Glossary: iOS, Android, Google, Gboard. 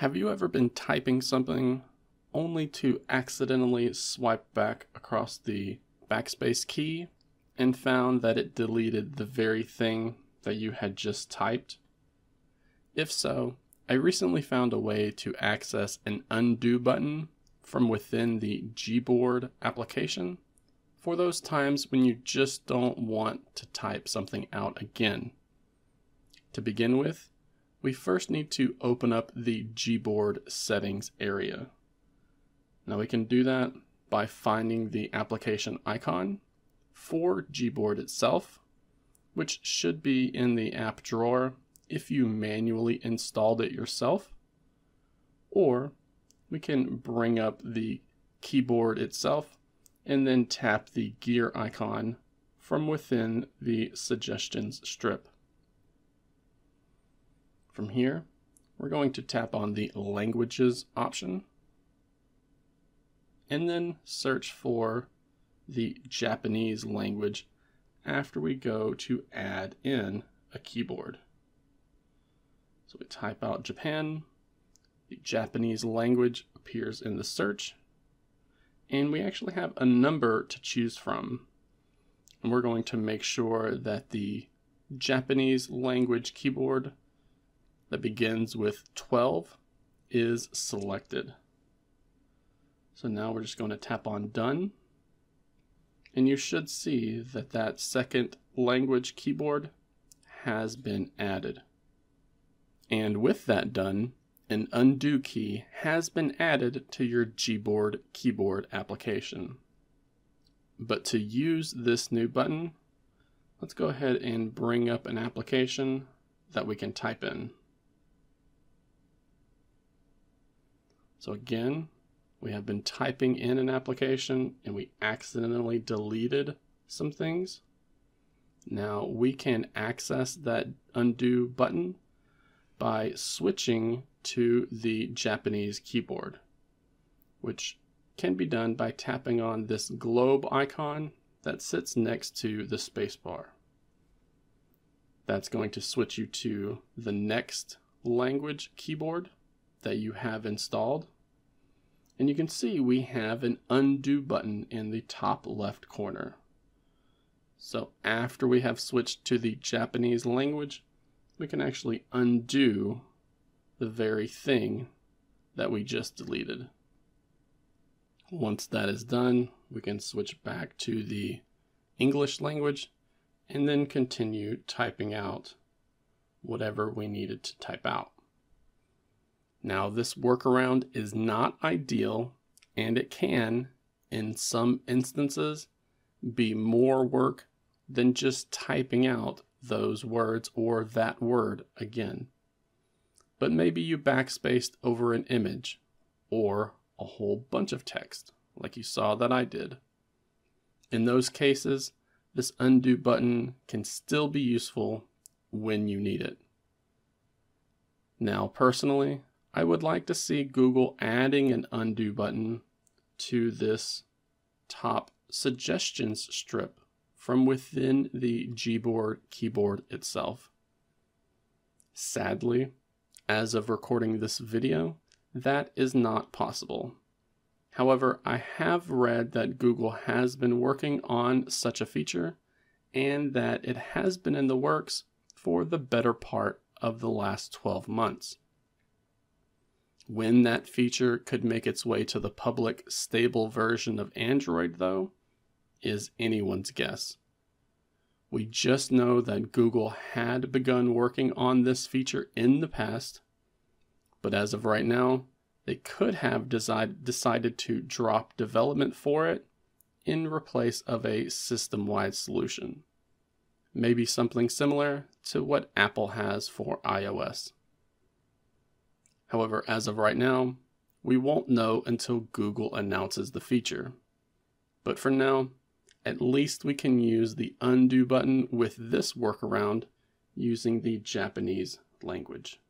Have you ever been typing something only to accidentally swipe back across the backspace key and found that it deleted the very thing that you had just typed? If so, I recently found a way to access an undo button from within the Gboard application for those times when you just don't want to type something out again. To begin with, we first need to open up the Gboard settings area. Now we can do that by finding the application icon for Gboard itself, which should be in the app drawer if you manually installed it yourself, or we can bring up the keyboard itself and then tap the gear icon from within the suggestions strip. From here, we're going to tap on the languages option and then search for the Japanese language after we go to add in a keyboard. So we type out Japan, the Japanese language appears in the search, and we actually have a number to choose from. And we're going to make sure that the Japanese language keyboard that begins with 12 is selected. So now we're just going to tap on done, and you should see that that second language keyboard has been added. And with that done, an undo key has been added to your Gboard keyboard application. But to use this new button, let's go ahead and bring up an application that we can type in. So again, we have been typing in an application and we accidentally deleted some things. Now we can access that undo button by switching to the Japanese keyboard, which can be done by tapping on this globe icon that sits next to the spacebar. That's going to switch you to the next language keyboard that you have installed. And you can see we have an undo button in the top left corner. So after we have switched to the Japanese language, we can actually undo the very thing that we just deleted. Once that is done, we can switch back to the English language and then continue typing out whatever we needed to type out. Now, this workaround is not ideal, and it can, in some instances, be more work than just typing out those words or that word again. But maybe you backspaced over an image or a whole bunch of text, like you saw that I did. In those cases, this undo button can still be useful when you need it. Now, personally, I would like to see Google adding an undo button to this top suggestions strip from within the Gboard keyboard itself. Sadly, as of recording this video, that is not possible. However, I have read that Google has been working on such a feature and that it has been in the works for the better part of the last 12 months. When that feature could make its way to the public stable version of Android, though, is anyone's guess. We just know that Google had begun working on this feature in the past, but as of right now, they could have decided to drop development for it in replace of a system-wide solution. Maybe something similar to what Apple has for iOS. However, as of right now, we won't know until Google announces the feature. But for now, at least we can use the undo button with this workaround using the Japanese language.